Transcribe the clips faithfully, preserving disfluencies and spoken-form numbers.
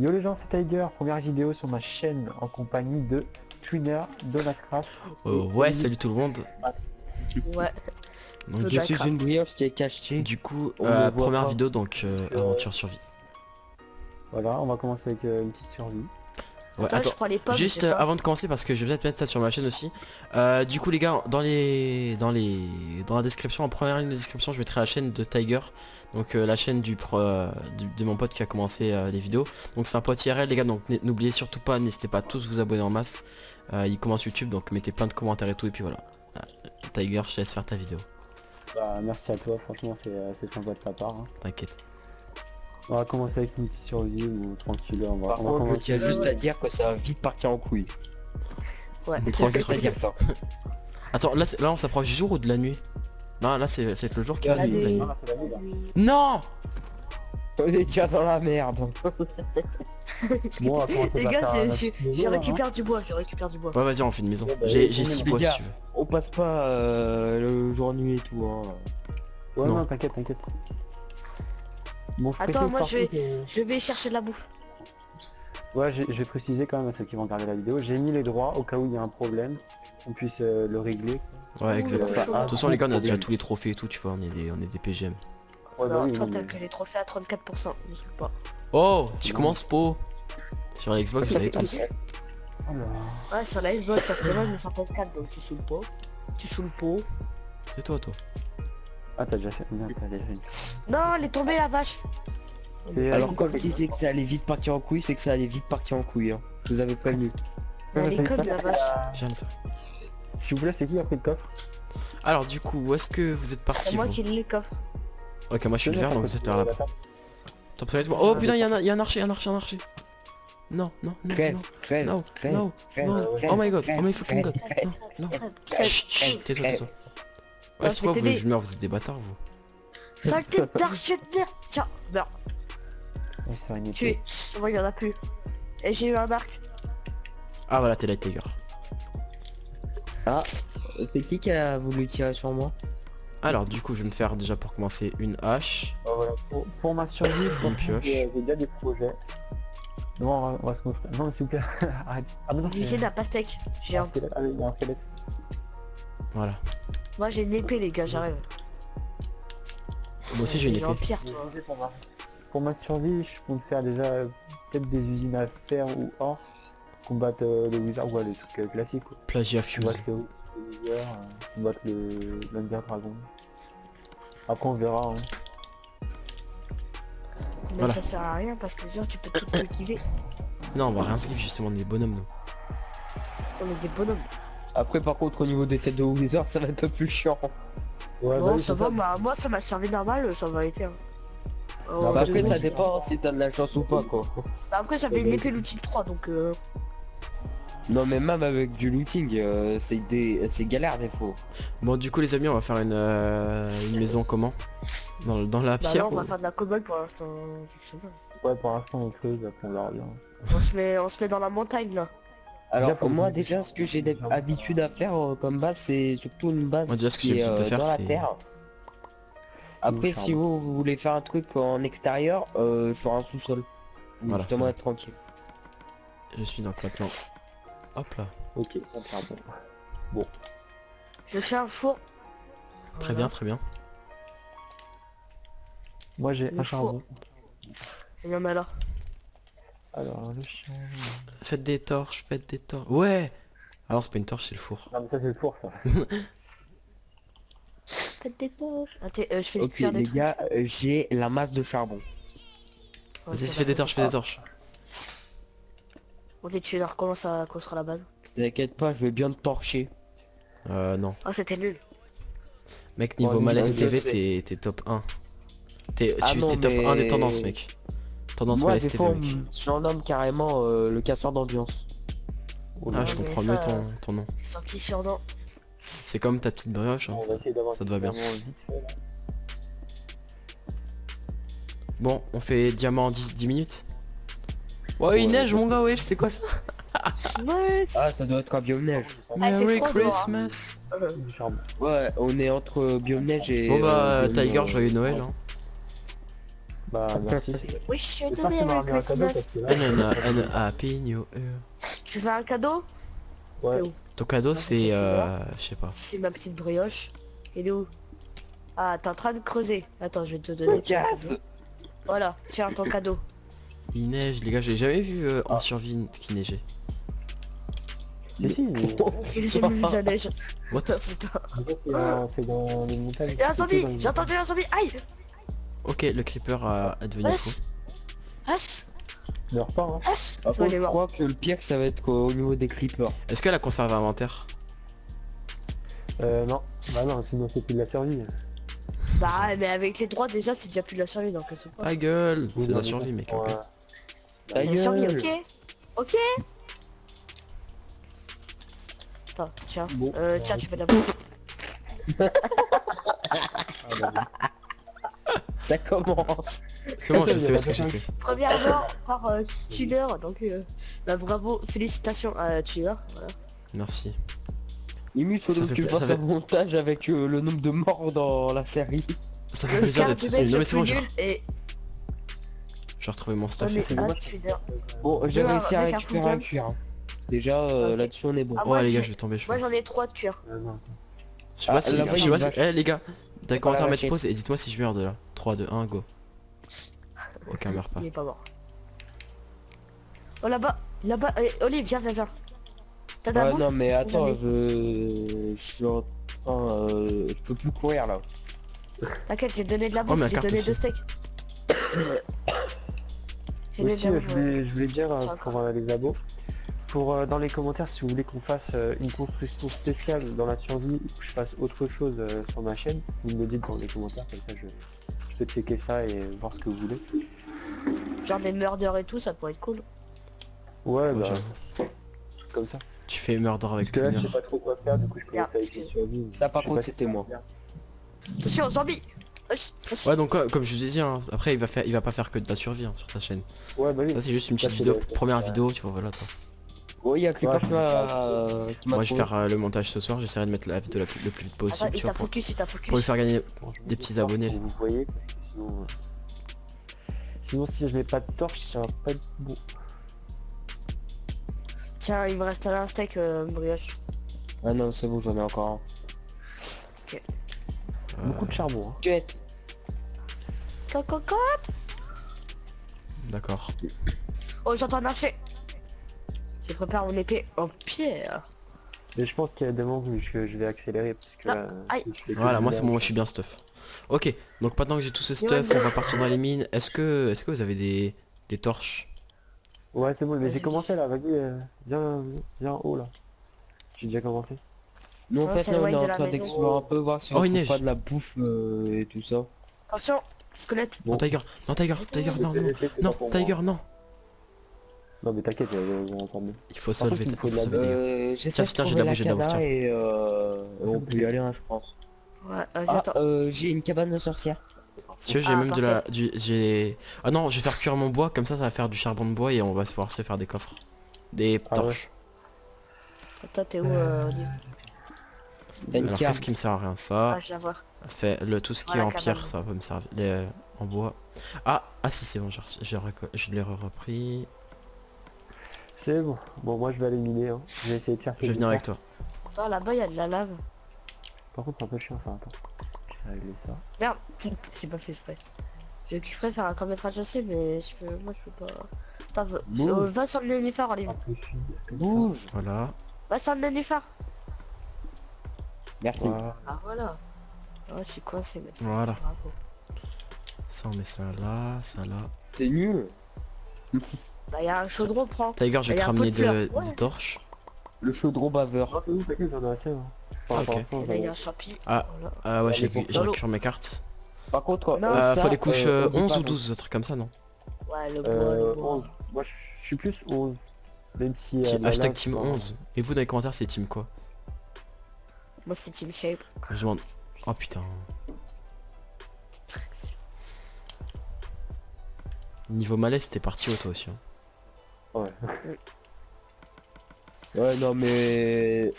Yo les gens, c'est Tiger, première vidéo sur ma chaîne en compagnie de Twinner Donacraft. Euh, ouais, salut tout le monde. Ouais. Donc je suis une brioche qui est cachée. Du coup, euh, première vidéo donc euh, euh... aventure survie. Voilà, on va commencer avec euh, une petite survie. Ouais, attends, attends, je prends les pommes, juste euh, avant de commencer, parce que je vais peut-être mettre ça sur ma chaîne aussi. Euh, du coup les gars, dans les dans les dans la description, en première ligne de description, je mettrai la chaîne de Tiger, donc euh, la chaîne du, pro, euh, du de mon pote qui a commencé euh, les vidéos. Donc c'est un pote I R L les gars, donc n'oubliez surtout pas, n'hésitez pas à tous vous abonner en masse. Euh, il commence YouTube, donc mettez plein de commentaires et tout, et puis voilà. Ah, Tiger, je te laisse faire ta vidéo. Bah merci à toi, franchement c'est euh, sympa de ta part. Hein. T'inquiète. On va commencer avec une petite survie ou tranquille, on va... Par contre, je tiens juste à dire que ça va vite partir en couille. Ouais, mais tranquille, à dire ça. Attends, là, là on s'approche du jour ou de la nuit? Non, là c'est le jour qui va arriver. Non, on est déjà dans la merde. Moi, les gars, je récupère du bois, je récupère du bois. Ouais, vas-y, on fait une maison. J'ai six bois si tu veux. On passe pas le jour nuit et tout. Ouais, non, t'inquiète, t'inquiète. Bon, je Attends moi je vais, que... je vais chercher de la bouffe. Ouais, je, je vais préciser quand même à ceux qui vont regarder la vidéo, j'ai mis les droits au cas où il y a un problème, qu'on puisse euh, le régler. Ouais, exactement. De toute façon les gars, on a déjà tous les trophées et tout, tu vois, on est des, on est des P G M. Ouais, bah, non, oui, toi t'as que les trophées à trente-quatre pour cent, je suis pas. Oh, tu commences Po. Sur la Xbox vous savez tous. Ouais, sur la Xbox ça fait vraiment cinquante-quatre, donc tu saoules pas. Tu saoules pas. C'est toi toi. Ah t'as déjà fait, non, t'as déjà fait. Non, elle est tombée la vache. Alors quand je disais que ça allait vite partir en couille, c'est que ça allait vite partir en couille. Hein. Je vous avais prévenu. Elle est comme la vache. S'il vous plaît, c'est qui a pris le coffre? Alors du coup, où est-ce que vous êtes parti? C'est moi qui ai le coffre. Ok, moi je suis le vert, donc vous êtes là. Oh putain, il y a un archer, un archer, un archer. Non, non, non, non, non, non, oh my god, oh my fucking god, non, non. Chut, tais-toi, tais-toi. Ouais, non, je vois, vous voulez que je meurs, vous êtes des bâtards vous. Saleté d'archer de merde. Tiens, meurs. Tué, je vois il y en a plus. Et j'ai eu un arc. Ah voilà, t'es là Tiger. Ah, c'est qui qui a voulu tirer sur moi? Alors du coup je vais me faire déjà pour commencer une hache. Oh, voilà. pour, pour ma survie, une pioche. J'ai déjà des projets. Non, on va, on va se montrer. Non, s'il vous plaît, arrête. Ah mais non, j'ai de la pastèque, j'ai un... Ah oui, il y a un squelette. Voilà. Moi j'ai une épée les gars, j'arrive. Moi aussi j'ai une épée. Pierre, toi. Pour ma survie, je compte faire déjà euh, peut-être des usines à fer ou or, combattre euh, les wizards, ouais, les trucs euh, classiques. Plagia Fuse. Combattre les, les wizards, euh, combattre les Thunder Dragon. Après on verra. Hein. Mais voilà. Ça sert à rien parce que genre tu peux tout cultiver. Non, on va rien skip justement, on est des bonhommes nous. On est des bonhommes. Après par contre au niveau des têtes de wizard ça va être un peu chiant. Ouais, non bah, ça va, bah, moi ça m'a servi normal, ça va été. Hein. Oh, non, bah, après ça dépend si t'as de la chance ou pas quoi. Bah, après j'avais l'épée looting trois donc euh... Non mais même avec du looting euh, c'est des... c'est galère des fois. Bon du coup les amis on va faire une, euh, une maison comment dans, dans la pierre. Bah, non, on va ou... faire de la cobble pour l'instant. Ouais pour l'instant on creuse, après on verra bien. On se met, on se met dans la montagne là. Alors pour moi déjà ce que j'ai d'habitude à faire euh, comme base c'est surtout une base moi, déjà, ce que qui est, euh, de faire, dans la terre. Après si vous, vous voulez faire un truc en extérieur, euh, sur un sous-sol. Voilà, justement être tranquille. Je suis dans le clapant. Hop là. Ok, on part bon. Bon. Je fais un four. Très voilà. bien, très bien. Moi j'ai un charbon. Il y en a là. Alors le chien... Faites des torches, faites des torches... Ouais. Ah non c'est pas une torche, c'est le four. Non mais ça c'est le four ça. Faites des torches. Attends, euh, je fais okay, des les des gars, euh, j'ai la masse de charbon. Vas-y, fais, fais des torches, fais des torches. On est tué, on recommence à construire la base. T'inquiète pas, je vais bien te torcher. Euh non. Ah oh, c'était nul. Mec, niveau oh, Malaise T V, t'es top un. T'es ah, top mais... un des tendances mec. Tendance Malaise T V mec. J'en nomme carrément euh, le casseur d'ambiance. Oh, ah je comprends mieux ton, ton nom. C'est sans kifferdant. C'est comme ta petite brioche hein, ça, ça te va bien. Bon on fait diamant en dix, dix minutes. Ouais, ouais il neige mon gars, wesh ouais, c'est quoi ça? Ah ça doit être un biome neige. Merry Christmas. Ouais on est entre biome neige et... Bon bah euh, Tiger joyeux Noël hein. Bah merci. Oui, je suis étonné avec ma classe. Tu veux un cadeau? Ouais. Ton cadeau c'est euh... je sais pas. C'est ma petite brioche. Elle est où? Ah, t'es en train de creuser. Attends, je vais te donner. Voilà, tiens ton cadeau. Il neige les gars, j'ai jamais vu euh, en survie qui neigeait. Mais si, mais... J'ai jamais vu la neige. What? Putain. C'est dans les montagnes. Y'a un zombie, j'ai entendu un zombie, aïe. Ok, le creeper a, a devenu fou. As ne repart hein. As ah, bon, je crois que le pire ça va être au niveau des creepers. Est-ce qu'elle a conservé inventaire? Euh non. Bah non, sinon c'est plus de la survie. Bah mais avec les droits déjà c'est déjà plus de la survie donc c'est pas... Ta gueule. C'est de la survie mec. Ouais. Ta gueule. Survie, ok. Ok. Attends, tiens. Bon, euh tiens tu fais de la bouffe. Ça commence. C'est bon, je sais pas ce que j'ai fait. Premièrement par euh, Twinner, donc euh, bah, bravo, félicitations à Twinner. Voilà. Merci. Imut, faut que tu fasses fait... un montage avec euh, le nombre de morts dans la série. Ça fait le plaisir d'être soutenu. Non mais c'est bon, j'ai et... retrouvé mon stuff. Ouais, ah, bon, j'ai réussi à récupérer un cuir. Déjà euh, okay. Là-dessus on est bon. Ah, moi, ouais les gars, je vais tomber je pense. Moi j'en ai trois de cuir. Je sais pas si... Je sais pas. Eh les gars, d'accord, commencé à mettre pause et dites-moi si je meurs de là. trois, deux, un, go. Aucun meurt pas. Il est pas mort. Oh là-bas, là-bas, Olive, viens, viens, viens. T'as d'abord. Ouais, non mais attends, je... je suis en train... Euh... Je peux plus courir là. T'inquiète, j'ai donné de la bouffe, oh, j'ai donné aussi. Deux steaks. J'ai donné de la bouffe. Je voulais, je voulais dire euh, pour euh, les abos, pour euh, dans les commentaires si vous voulez qu'on fasse euh, une construction spéciale dans la survie ou que je fasse autre chose euh, sur ma chaîne, vous me dites dans les commentaires, comme ça je... Je peux checker ça et voir ce que vous voulez. Genre des murders et tout, ça pourrait être cool. Ouais, ouais bah... Genre. Comme ça. Tu fais murder avec toi. Je sais pas trop quoi faire, du coup je commence yeah, à essayer de survivre. Ça par contre c'était moi. Attention, zombie. Ouais donc euh, comme je vous ai dit, hein, après il va faire, il va pas faire que de la survie hein, sur ta chaîne. Ouais bah oui. Ça c'est juste une petite vidéo, le... première ouais. vidéo, tu vois, voilà toi. Oui, y'a que ouais, pas moi je vais faire euh, le montage ce soir, j'essaierai de mettre la vidéo la plus, le plus vite possible. Attends, tu vois, pour, focus, focus. Pour lui faire gagner des petits abonnés. Vous voyez, sinon... sinon si je mets pas de torche, ça va pas être beau. Tiens, il me reste un steak, euh, brioche. Ah non, c'est bon, j'en ai encore un. Ok. Euh... Beaucoup de charbon. Hein. Cocotte. D'accord. Oh, j'entends marcher. Je prépare mon épée en pierre. Mais je pense qu'il y a des moments où je, je vais accélérer parce que là, voilà, moi c'est bon, moi je suis bien stuff. Ok, donc maintenant que j'ai tout ce stuff, on va partir dans les mines. Est-ce que est-ce que vous avez des, des torches? Ouais c'est bon, mais j'ai commencé là, vas-y, euh, viens, viens en haut là. J'ai déjà commencé. Nous en fait là on est en train d'explorer un peu, voir si on trouve pas de la bouffe euh, et tout ça. Attention, squelette. Non Tiger, non Tiger, Tiger, non, non, non, Tiger, non. Non mais t'inquiète, on va entendre. Il faut sauver, il faut sauver. Tiens, si t'as j'ai de la bouche, j'ai de la bouche. Et euh... on peut y aller, hein, je pense. Ouais, attends. J'ai une cabane de sorcière. Si tu veux, j'ai même de la... j'ai... Ah non, je vais faire cuire mon bois, comme ça, ça va faire du charbon de bois et on va pouvoir se faire des coffres. Des torches. Attends, t'es où, Olivier? Alors, qu'est-ce qui me sert à rien, ça? Ah, je la vois. Le tout ce qui est en pierre, ça va me servir. En bois. Ah, ah si, c'est bon, je l'ai repris. C'est bon, bon moi je vais aller miner hein. Je vais essayer de faire Je vais venir avec toi. Attends là-bas il y a de la lave. Par contre c'est un peu chiant ça, attends. J'ai réglé ça. Merde, j'ai pas fait exprès. Je kifferais faire un court métrage aussi mais je peux... moi je peux pas. Attends, va, va sur le nénuphar Olivier. Bouge. Voilà. Va sur le nénuphar. Merci. Voilà. Ah voilà. Oh je suis coincé mais ça. Voilà. Bravo. Ça on met ça là, ça là. T'es nul. Bah y'a un chaudron, prends. Tiger, je vais te ramener des torches. Le chaudron baveur. Ah ah ouais, j'ai récupéré mes cartes. Par contre, faut les couches onze ou douze, un truc comme ça, non? Ouais, le bon. Moi je suis plus onze. Même si... Hashtag team onze. Et vous dans les commentaires, c'est team quoi? Moi c'est team shape. Je demande... Oh putain. Niveau malaise, t'es parti haut toi aussi. Hein. Ouais. Ouais non mais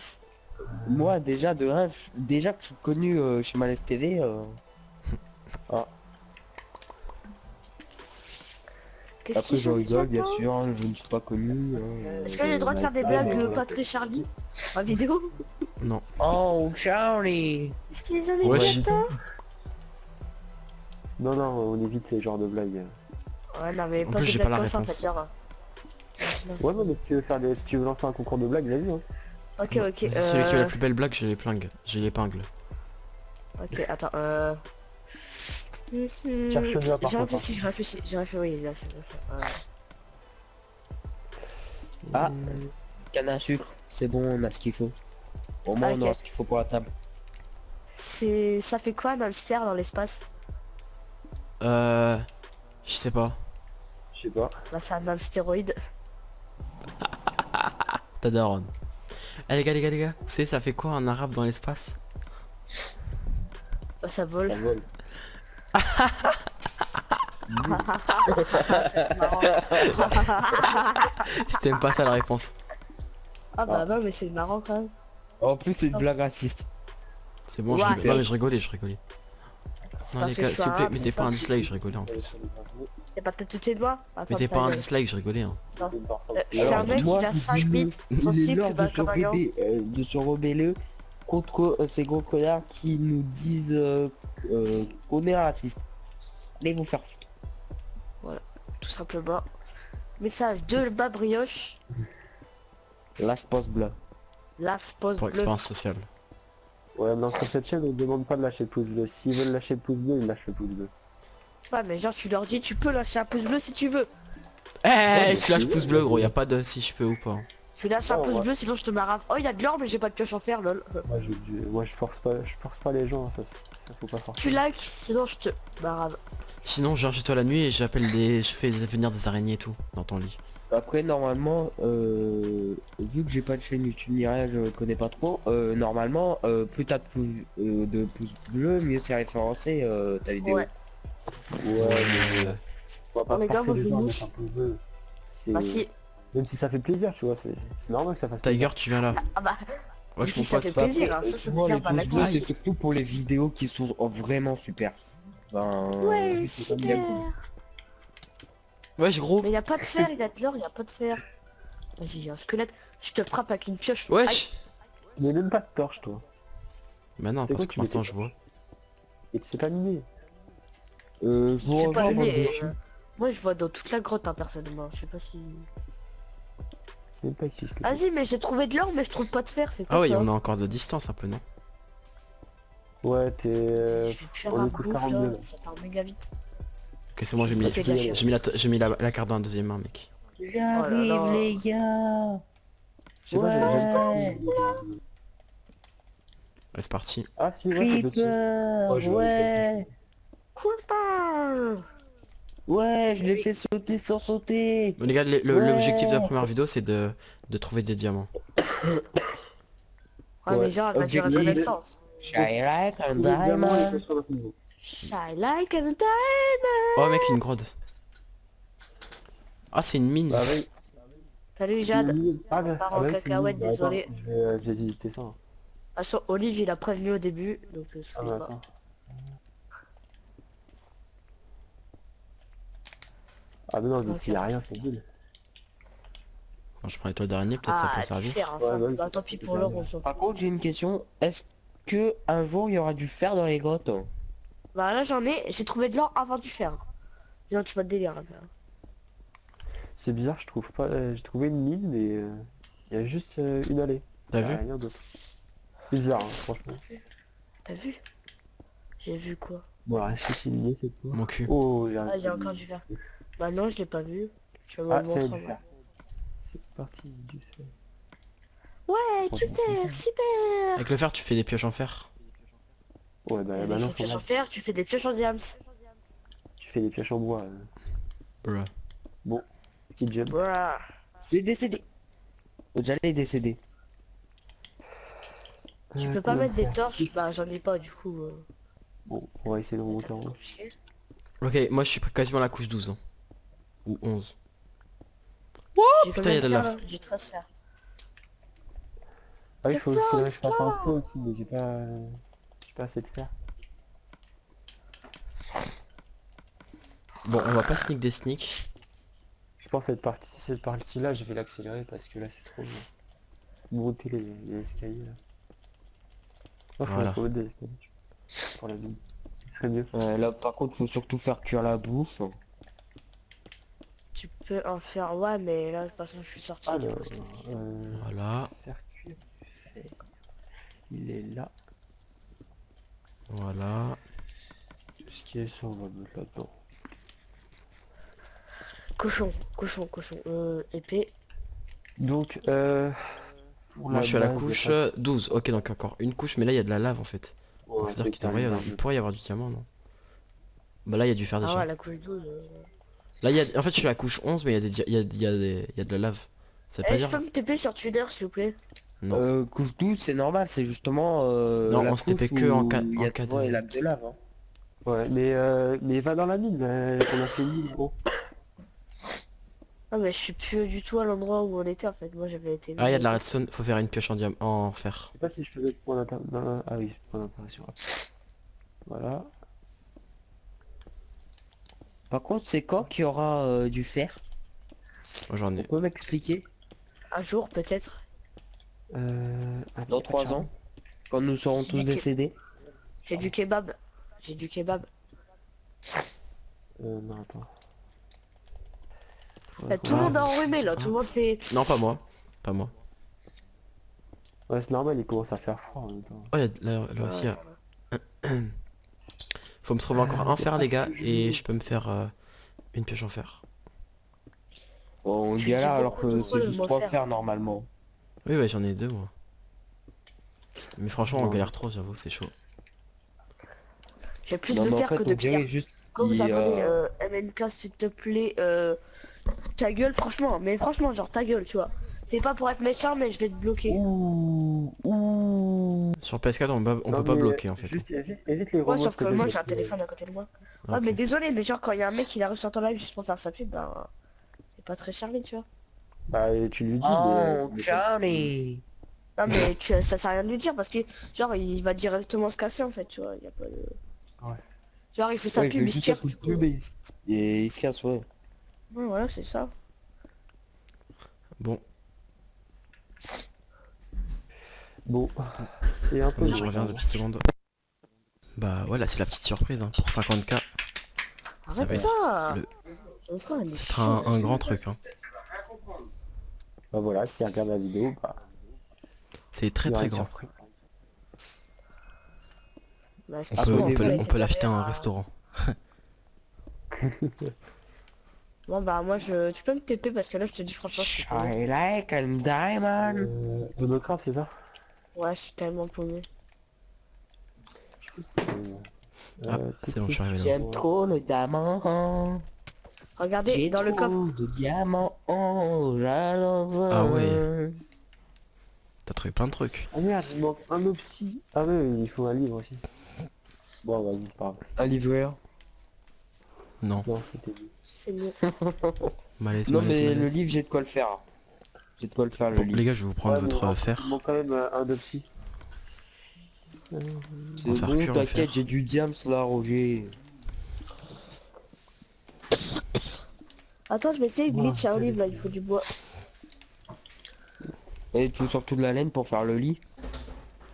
moi déjà de un déjà que je suis connu euh, chez Malaise T V. Euh... Ah. Après je rigole bien sûr, je ne suis pas connu. Euh, Est-ce que j'ai le droit de faire des blagues euh, pas très Charlie en vidéo? Non. Oh Charlie. Est-ce qu'il est ouais, je... Non non, on évite ces genres de blagues. Ouais non mais en pas plus, des blagues comme ça, fait peur. Ouais non mais si tu veux faire des... si tu veux lancer un concours de blagues, vas-y hein. Ok ok. C'est euh... celui qui a la plus belle blague, j'ai l'épingle. J'ai l'épingle. Ok attends euh. Mmh, j'ai réfléchi, j'ai réfléchi, j'ai réfléchi, oui, là, c'est là, ça. Euh... Ah, mmh. Canne à sucre, c'est bon, on a ce qu'il faut. Au moins, ah, okay. On a ce qu'il faut pour la table. C'est... ça fait quoi, dans le cerf, dans l'espace? Euh... Je sais pas. Je sais pas. Bah, c'est un stéroïde. T'as daronne. Eh, les gars, les gars, les gars, vous savez, ça fait quoi, un arabe dans l'espace? Bah, ça vole. Ça vole. Si t'aimes pas ça la réponse. Ah bah non mais c'est marrant quand même. En plus c'est une blague raciste. C'est bon je rigole, je rigolais, je rigolais. Non les gars s'il vous plaît mettez pas un dislike, je rigolais en plus. T'es pas peut-être tous tes doigts. Mettez pas un dislike, je rigolais hein. C'est un mec qui a cinq bits, son slip va de se rebeller contre ces gros connards qui nous disent Euh, on est raciste. Allez vous faire foutre. Voilà, tout simplement. Message de bas brioche. La poste bleue. La poste bleue. Pour expérience sociale. Ouais mais sur cette chaîne on demande pas de lâcher le pouce bleu. S'ils veulent lâcher le pouce bleu, ils lâchent le pouce bleu. Ouais mais genre tu leur dis tu peux lâcher un pouce bleu si tu veux. Eh hey, tu lâches pouce bleu gros, y a pas de si je peux ou pas. Tu lâches un pouce bleu sinon je te marave. Oh il a de l'or mais j'ai pas de pioche en fer lol. Moi je, moi, je force pas, je force pas les gens ça. Faut pas tu likes sinon je te barave. Sinon je viens chez toi la nuit et j'appelle des... je fais venir des araignées et tout dans ton lit. Après normalement euh... vu que j'ai pas de chaîne YouTube ni rien, je connais pas trop euh, normalement euh, plus t'as de, pou... euh, de pouces bleus mieux c'est référencé euh, ta vidéo. Ouais, ouais mais euh... on va pas oh, gars, moi, les gens avec un pouce bleu. Bah si. Même si ça fait plaisir tu vois c'est normal que ça fasse plaisir. Tiger tu viens là. Ah bah. Ouais, je si ça fait plaisir, hein, ça, ça moi, me tient pas. C'est surtout pour les vidéos qui sont vraiment super. Ben... Ouais, super. Ouais, je gros. Mais y a pas de fer, il a de l'or, y a pas de fer. Vas-y, y'a un squelette, je te frappe avec une pioche. Wesh. Il y a même pas de torche, toi. Bah non, parce quoi, que pour l'instant, je vois. Et que c'est pas miné. Euh, je vois pas miné. Euh... Moi, je vois dans toute la grotte, hein, personnellement. Je sais pas si... Vas-y mais j'ai trouvé de l'or mais je trouve pas de fer c'est quoi. Ah oui on a encore de distance un peu non. Ouais t'es... Je vais un coup ça part méga vite. Ok c'est bon j'ai mis, j'ai mis, la, j'ai mis la, la carte dans un deuxième main mec. J'arrive oh les gars. Ouais, ouais. C'est parti. Ah si ouais Creeper, ouais, ouais. Creeper. Ouais, je l'ai fait sauter sans sauter. Bon, les gars, l'objectif ouais. de la première vidéo, c'est de, de trouver des diamants. Ouais, mais genre, elle va durer combien de temps ? Shy like a diamond. Shy like a diamond. Oh mec, une grotte. Ah, c'est une mine. Bah, oui. Salut Jade. Ah, bah, part en cacahuète, désolé. Je vais visiter ça. Ah, sur Olive, il a prévenu au début, donc je sais pas. Ah mais non, mais s'il y a rien, c'est nul. Quand je prends les toiles d'araignée, peut-être ça peut servir. Ouais, bah tant pis pour l'or, on s'en fout. Par contre, j'ai une question. Est-ce que un jour il y aura du fer dans les grottes? Bah là, j'en ai. J'ai trouvé de l'or avant du fer. Non, tu vois le délire. C'est bizarre, je trouve pas. J'ai trouvé une mine, mais il y a juste une allée. T'as vu? Rien d'autre. C'est bizarre, franchement. T'as vu? J'ai vu quoi? Voilà, c'est une mine, c'est quoi? Mon cul. Oh, il y a encore du fer. Bah non je l'ai pas vu, je vais ah, vous montrer. C'est parti du fer. Ouais du fer, super. Avec le fer tu fais des pioches en fer. Ouais bah, bah non c'est pioches en fer, tu fais des pioches en diams. Tu fais des pioches en bois. Euh. Bruh. Bon, petite gemme. C'est décédé. J'allais est décédé. Tu euh, peux pas mettre des torches, bah j'en ai pas du coup. Euh... Bon, on va essayer de remonter en haut. Ok, moi je suis quasiment à la couche douze. Hein. Ou onze. Wouh putain y'a de la lave. J'ai treize fer. Ah oui faut que je fasse un feu aussi mais j'ai pas... J'ai pas assez de fer. Bon on va pas sneak des sneaks. pense que cette partie cette partie là je vais l'accélérer parce que là c'est trop long. Monter les, les escaliers là. Oh, voilà. Faut des escaliers pour la vie. Très bien. Euh, là par contre faut surtout faire cuire la bouffe. Tu peux en faire, ouais, mais là de toute façon je suis sorti. Ah, de euh, voilà. Faire cuire. Il est là. Voilà. Tout ce qui est ça on va mettre là-dedans. Cochon, cochon, cochon, euh, épée. Donc, euh... moi je suis à la couche douze, ok, donc encore une couche, mais là il y a de la lave en fait. Ouais, c'est-à-dire qu'il pourrait y avoir du diamant, non? Bah là il y a du fer déjà. Ah ouais, la couche douze. Euh... Là il y a... En fait je suis à la couche onze, mais il y a des... Il y a, il y a des... il y a de la lave. Ça peut eh, dire... Je peux me T P sur Twitter s'il vous plaît? Non. Euh, couche douze c'est normal, c'est justement... Euh, non, on se T P que en cas de... Ouais, la de lave, hein. Ouais, mais euh... mais va dans la mine, on a fait mille, gros. Ah mais je suis plus du tout à l'endroit où on était en fait, moi j'avais été... Ah il y a de la redstone, faut faire une pioche en diamant, en fer. Je sais pas si je peux mettre point d'intervention... Ah oui, je prends d'intervention. Voilà. Par contre c'est quand qu'il y aura euh, du fer? Moi j'en ai... On peut m'expliquer? Un jour peut-être. Euh... Dans trois ans. Quand nous serons tous décédés. J'ai du kebab. J'ai du kebab. Euh non attends. Là, tout le monde a enrhumé là, tout le monde fait... Non pas moi, pas moi. Ouais c'est normal, il commence à faire froid en même temps. Oh y'a là, là aussi y'a... Faut me trouver encore un fer les gars, et je peux me faire euh, une pioche en fer. Bon on galère alors que c'est juste trois fers normalement. Oui ouais j'en ai deux moi. Mais franchement on galère trop j'avoue, c'est chaud. J'ai plus de fer que de pierre. Quand vous appelez M N K s'il te plaît... Ta gueule franchement, mais franchement genre ta gueule tu vois. C'est pas pour être méchant mais je vais te bloquer. Ouh, ouh. Sur P S quatre on, va, on non, peut pas bloquer en fait. Juste, évite, évite les ouais sauf que, que moi j'ai un téléphone à côté de moi. Okay. Ouais mais désolé mais genre quand il y a un mec qui arrive sur ton live juste pour faire sa pub, bah c'est pas très charmé tu vois. Bah tu lui dis oh, mais... Charlie. Non mais tu, ça sert à rien de lui dire parce que genre il va directement se casser en fait tu vois. Y a pas de... ouais. Genre il fait sa ouais, pub, il se tire. Et il se casse ouais. Ouais, voilà, c'est ça. Bon. Bon. C'est un peu... Je reviens deux petites secondes. Bah voilà, c'est la petite surprise hein, pour cinquante K. Arrête ça. Ce sera un grand truc. Hein. Bah voilà, si regarde la vidéo, bah... C'est très très grand. On peut, on peut, on peut l'acheter à un restaurant. Bon bah moi je... Tu peux me T P parce que là je te dis franchement je suis paumé. I like a diamond. Euh... Donacraft c'est ça? Ouais je suis tellement paumé. Ah euh, c'est bon je suis arrivé là. J'aime trop le diamant. Regardez dans le coffre de diamant. Ah ouais. T'as trouvé plein de trucs. Ah merde il manque un obsi. Ah ouais il faut un livre aussi. Bon vas-y c'est pas grave. Un livreur. Non. Non c'était lui. C'est bon. Malaise, non malaise, mais malaise. Le livre j'ai de quoi le faire. J'ai de quoi le faire le bon, livre. Les gars je vais vous prendre ouais, votre euh, fer. Bon quand même un de psy. C'est bon t'inquiète j'ai du diams là Roger. Attends je vais essayer de glitch à Olive là il faut du bois. Et tu sors toute la laine pour faire le lit.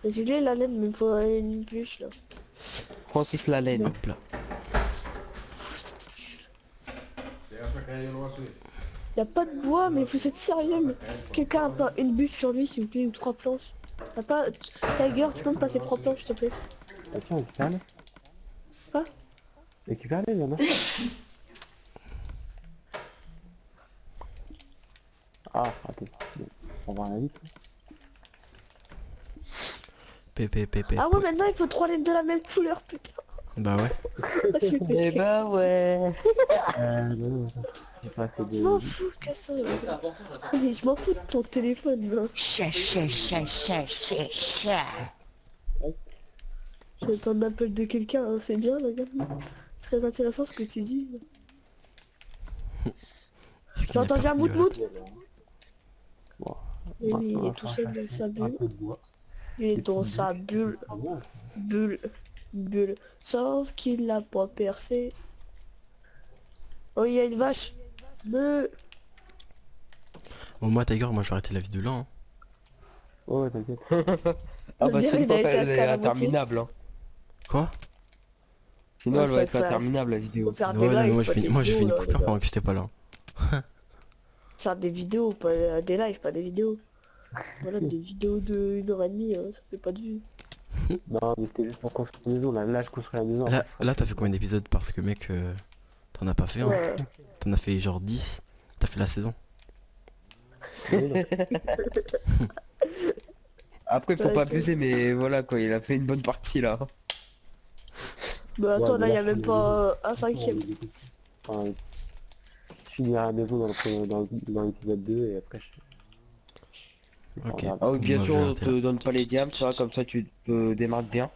J'ai la laine mais il faut une bûche là. Francis la laine. Hop là. Y'a pas de bois mais faut être sérieux mais... Quelqu'un a pas une bûche sur lui s'il vous plaît ou trois planches. T'as pas... Tiger tu peux me passer trois planches s'il te plaît. Attends on récupère les... Quoi? Récupère les y'en a. Ah attends. On va aller vite. P P P P. Ah ouais maintenant il faut trois lettres de la même couleur putain. Bah ouais. Et bah ouais. euh, non, pas fait des... Je m'en fous, casse-toi. Mais je m'en fous de ton téléphone. Cha cha cha cha cha cha. J'attends un appel de quelqu'un, hein. C'est bien là, c'est très intéressant ce que tu dis. J'entends un bout de bout. Mais oui, il est tout seul dans sa bulle. Il est dans sa bulle. Bulle. Bulle, sauf qu'il l'a pas percé. Oh il y a une vache. Bleu. Au moins Tiger, moi je vais arrêter la vidéo là. Hein. Ouais, t'inquiète. Ah bah sinon elle est interminable. Hein. Quoi? Sinon elle va être interminable la vidéo. Moi j'ai fait une coupure pendant que j'étais pas là. Faire des vidéos, pas des lives, pas des vidéos. Voilà, des vidéos de une heure et demie, ça fait pas de vue. Non mais c'était juste pour construire la maison, là, là je construis la maison. Là, là t'as fait combien d'épisodes? Parce que mec, euh, t'en as pas fait ouais. Hein. T'en as fait genre dix, t'as fait la saison. Après faut ouais, pas abuser mais voilà quoi, il a fait une bonne partie là. Bah attends ouais, là, là y'a même pas un cinquième. Je finirai la maison dans l'épisode deux et après je... Ok. Ah oui, bien sûr, on te donne pas les diamants, ça, comme ça tu te démarques bien.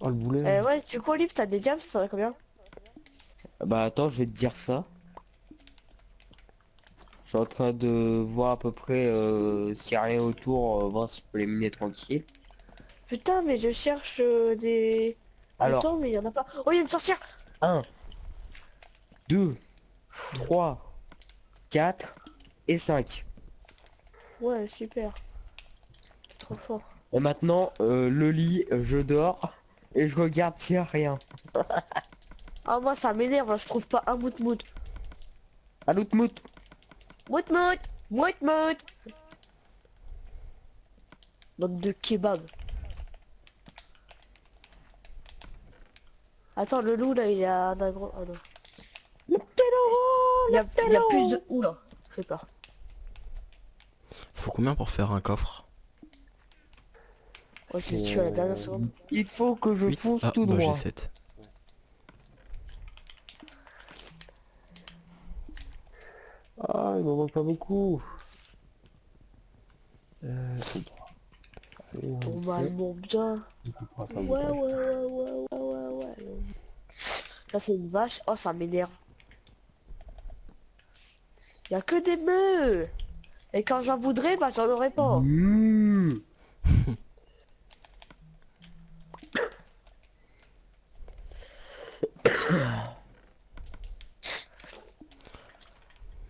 Oh le boulet. Eh ouais, tu crois Olive, t'as des diamants, ça va combien? Bah attends, je vais te dire ça. Je suis en train de voir à peu près euh, s'il y a rien autour, euh, voir si je peux les miner tranquille. Putain, mais je cherche euh, des... Alors... Attends, mais il y en a pas. Oh, il y a une sorcière. un, deux, trois, quatre et cinq. Ouais super, c'est trop fort. Et maintenant euh, le lit, je dors et je regarde s'il y a rien. Ah moi ça m'énerve, je trouve pas un moutmout. Un moutmout. Moutmout. Moutmout. Bande de kebab. Attends le loup là il a un agro... Oh, non. Le il, y a, le il y a plus de... Oula. Pas. Faut combien pour faire un coffre? Oh, je l'ai tué à la dernière seconde. Il faut que je fonce ah, tout bah droit. sept. Ah il m'en manque pas beaucoup. Euh... Allez, on bon, bah, bon, bien. Ouais ouais ouais ouais ouais ouais ouais. Là c'est une vache. Oh ça m'énerve. Y'a que des meules. Et quand j'en voudrais, bah j'en aurais pas. Mmh.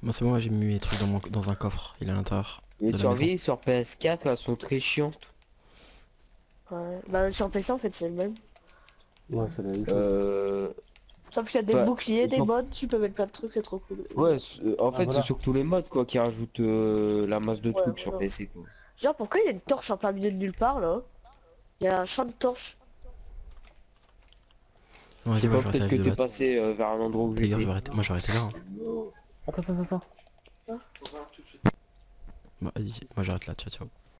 Bon c'est bon, moi j'ai mis mes trucs dans, mon, dans un coffre, il est à l'intérieur. Les survies sur P S quatre elles sont très chiantes. Ouais, bah sur P C en fait c'est le même. Ouais c'est la même chose. Euh... Sauf qu'il y a des enfin, boucliers, des sont... modes, tu peux mettre plein de trucs, c'est trop cool. Ouais, en fait ah, voilà. C'est surtout les modes quoi qui rajoutent euh, la masse de ouais, trucs ouais, sur genre. P C quoi. Genre pourquoi il y a une torche en plein milieu de nulle part là? Il y a un champ de torche. C'est pas peut-être que t'es passé euh, vers un endroit où j'ai... Moi j'arrête là. Hein. Attends, attends, attends. Hein bah vas-y, moi j'arrête là, ciao ciao.